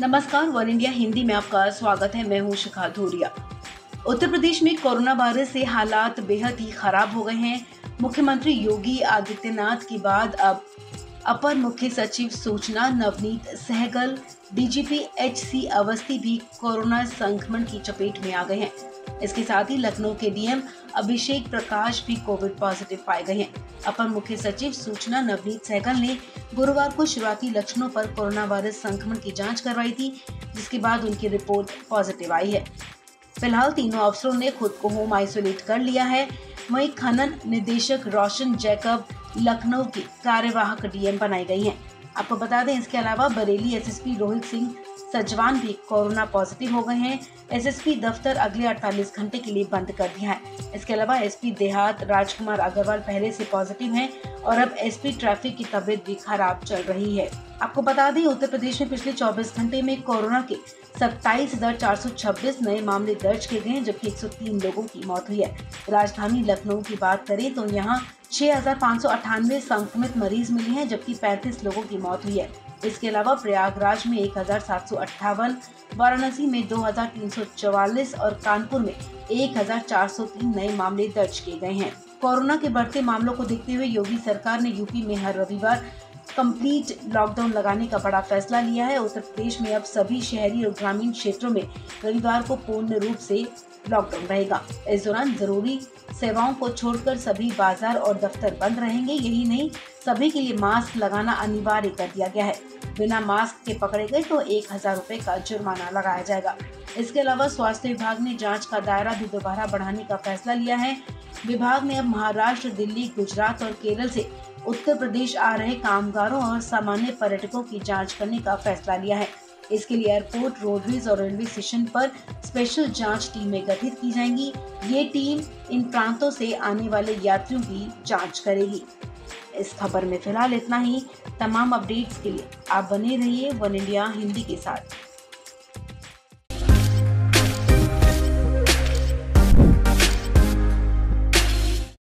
नमस्कार, one India Hindi में आपका स्वागत है। मैं हूं शिखा धुरिया। उत्तर प्रदेश में कोरोना वायरस से हालात बेहद ही खराब हो गए हैं। मुख्यमंत्री योगी आदित्यनाथ के बाद अब अपर मुख्य सचिव सूचना नवनीत सहगल, डीजीपी एचसी अवस्थी भी कोरोना संक्रमण की चपेट में आ गए हैं। इसके साथ ही लखनऊ के डीएम अभिषेक प्रकाश भी कोविड पॉजिटिव पाए गए हैं। अपर मुख्य सचिव सूचना नवनीत सहगल ने गुरुवार को शुरुआती लक्षणों पर कोरोना वायरस संक्रमण की जांच करवाई थी, जिसके बाद उनकी रिपोर्ट पॉजिटिव आई है। फिलहाल तीनों अफसरों ने खुद को होम आइसोलेट कर लिया है। वहीं खनन निदेशक रोशन जैकब लखनऊ की कार्यवाहक डीएम बनाई गई हैं। आपको बता दें, इसके अलावा बरेली एसएसपी रोहित सिंह सजवान भी कोरोना पॉजिटिव हो गए हैं। एसएसपी दफ्तर अगले 48 घंटे के लिए बंद कर दिया है। इसके अलावा एसपी देहात राजकुमार अग्रवाल पहले से पॉजिटिव हैं और अब एसपी ट्रैफिक की तबीयत भी खराब चल रही है। आपको बता दें, उत्तर प्रदेश में पिछले 24 घंटे में कोरोना के 27,426 नए मामले दर्ज किए गए हैं, जबकि 103 लोगों की मौत हुई है। राजधानी लखनऊ की बात करें तो यहाँ 6,598 संक्रमित मरीज मिले हैं, जबकि 35 लोगों की मौत हुई है। इसके अलावा प्रयागराज में 1,758, वाराणसी में 2,344 और कानपुर में 1,403 नए मामले दर्ज किए गए हैं। कोरोना के बढ़ते मामलों को देखते हुए योगी सरकार ने यूपी में हर रविवार कंप्लीट लॉकडाउन लगाने का बड़ा फैसला लिया है। उत्तर प्रदेश में अब सभी शहरी और ग्रामीण क्षेत्रों में रविवार को पूर्ण रूप से लॉकडाउन रहेगा। इस दौरान जरूरी सेवाओं को छोड़कर सभी बाजार और दफ्तर बंद रहेंगे। यही नहीं, सभी के लिए मास्क लगाना अनिवार्य कर दिया गया है। बिना मास्क के पकड़े गए तो 1,000 रुपए का जुर्माना लगाया जाएगा। इसके अलावा स्वास्थ्य विभाग ने जांच का दायरा भी दोबारा बढ़ाने का फैसला लिया है। विभाग ने अब महाराष्ट्र, दिल्ली, गुजरात और केरल से उत्तर प्रदेश आ रहे कामगारों और सामान्य पर्यटकों की जाँच करने का फैसला लिया है। इसके लिए एयरपोर्ट, रोडवेज और रेलवे स्टेशन पर स्पेशल जांच टीमें गठित की जाएंगी। ये टीम इन प्रांतों से आने वाले यात्रियों की जांच करेगी। इस खबर में फिलहाल इतना ही। तमाम अपडेट्स के लिए आप बने रहिए वन इंडिया हिंदी के साथ।